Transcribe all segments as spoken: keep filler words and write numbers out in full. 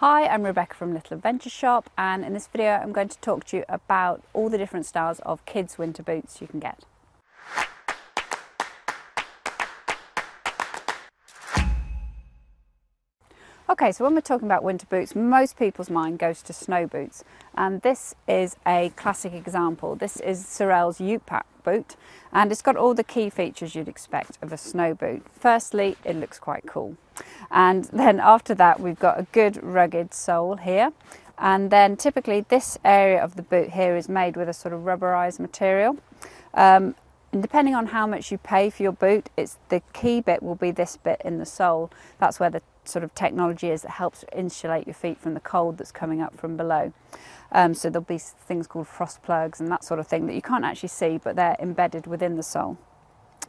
Hi, I'm Rebecca from Little Adventure Shop, and in this video I'm going to talk to you about all the different styles of kids' winter boots you can get. Okay, so when we're talking about winter boots, most people's mind goes to snow boots, and this is a classic example. This is Sorel's U-Pac boot, and it's got all the key features you'd expect of a snow boot. Firstly, it looks quite cool, and then after that we've got a good rugged sole here, and then typically this area of the boot here is made with a sort of rubberized material. Um, And depending on how much you pay for your boot, it's the key bit will be this bit in the sole. That's where the sort of technology is that helps insulate your feet from the cold that's coming up from below. Um, so there'll be things called frost plugs and that sort of thing that you can't actually see, but they're embedded within the sole.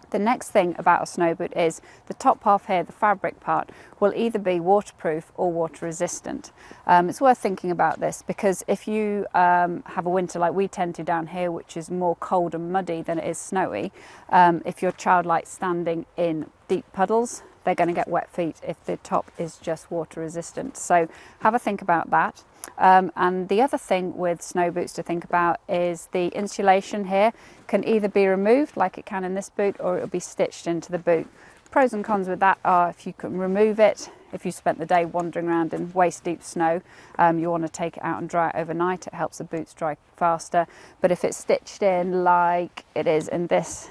The next thing about a snow boot is the top half here, the fabric part, will either be waterproof or water resistant. Um, it's worth thinking about this because if you um, have a winter like we tend to down here, which is more cold and muddy than it is snowy, um, if your child likes standing in deep puddles, they're going to get wet feet if the top is just water resistant. So have a think about that. Um, and the other thing with snow boots to think about is the insulation here can either be removed like it can in this boot, or it'll be stitched into the boot. Pros and cons with that are if you can remove it, if you spent the day wandering around in waist-deep snow, um, you want to take it out and dry it overnight. It helps the boots dry faster. But if it's stitched in like it is in this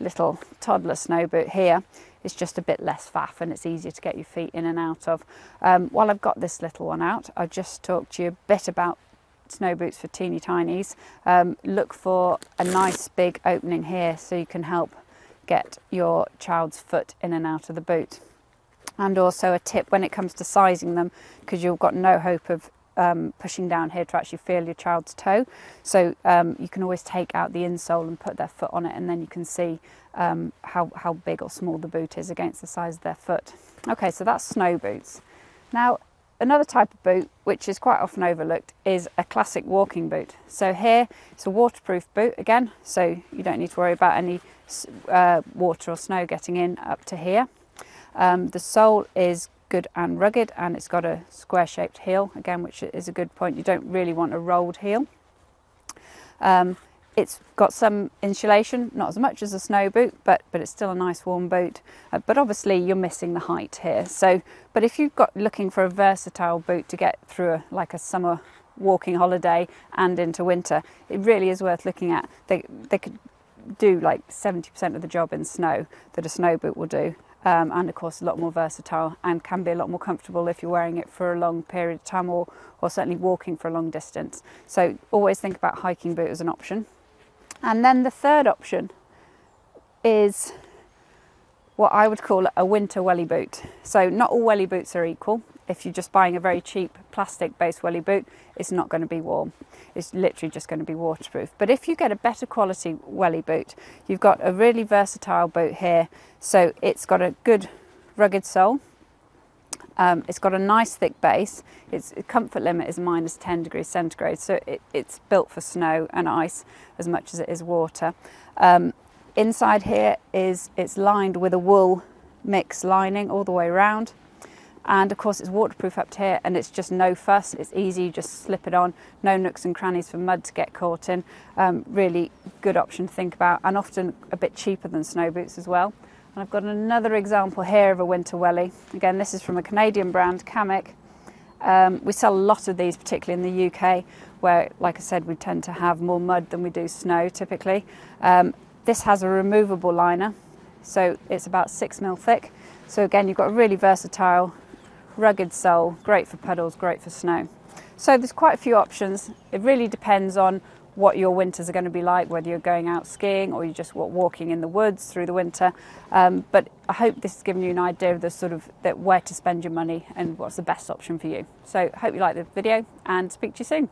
little toddler snow boot here, it's just a bit less faff and it's easier to get your feet in and out of. Um, while I've got this little one out, I'll just talk to you a bit about snow boots for teeny tinies. Um, look for a nice big opening here so you can help get your child's foot in and out of the boot. And also a tip when it comes to sizing them, because you've got no hope of Um, pushing down here to actually feel your child's toe, so um, you can always take out the insole and put their foot on it, and then you can see um, how, how big or small the boot is against the size of their foot. Okay, so that's snow boots. Now another type of boot which is quite often overlooked is a classic walking boot. So here it's a waterproof boot again, so you don't need to worry about any uh, water or snow getting in up to here. Um, the sole is good and rugged, and it's got a square shaped heel again, which is a good point. You don't really want a rolled heel. Um, it's got some insulation, not as much as a snow boot, but but it's still a nice warm boot, uh, but obviously you're missing the height here. So but if you've got looking for a versatile boot to get through a, like a summer walking holiday and into winter, it really is worth looking at. They, they could do like seventy percent of the job in snow that a snow boot will do. Um, and of course a lot more versatile, and can be a lot more comfortable if you're wearing it for a long period of time, or, or certainly walking for a long distance. So always think about hiking boot as an option. And then the third option is what I would call a winter welly boot. So not all welly boots are equal. If you're just buying a very cheap plastic based welly boot, it's not going to be warm. It's literally just going to be waterproof. But if you get a better quality welly boot, you've got a really versatile boot here. So it's got a good rugged sole. Um, it's got a nice thick base. Its comfort limit is minus ten degrees centigrade. So it, it's built for snow and ice as much as it is water. Um, Inside here is it's lined with a wool mix lining all the way around, and of course it's waterproof up to here, and it's just no fuss. It's easy, you just slip it on, no nooks and crannies for mud to get caught in. Um, really good option to think about, and often a bit cheaper than snow boots as well. And I've got another example here of a winter welly. Again, this is from a Canadian brand, Kamik. Um, we sell a lot of these, particularly in the U K, where, like I said, we tend to have more mud than we do snow typically. Um, This has a removable liner, so it's about six mil thick. So again, you've got a really versatile, rugged sole, great for puddles, great for snow. So there's quite a few options. It really depends on what your winters are going to be like, whether you're going out skiing or you're just walking in the woods through the winter. Um, but I hope this has given you an idea of the sort of that where to spend your money and what's the best option for you. So hope you like the video, and speak to you soon.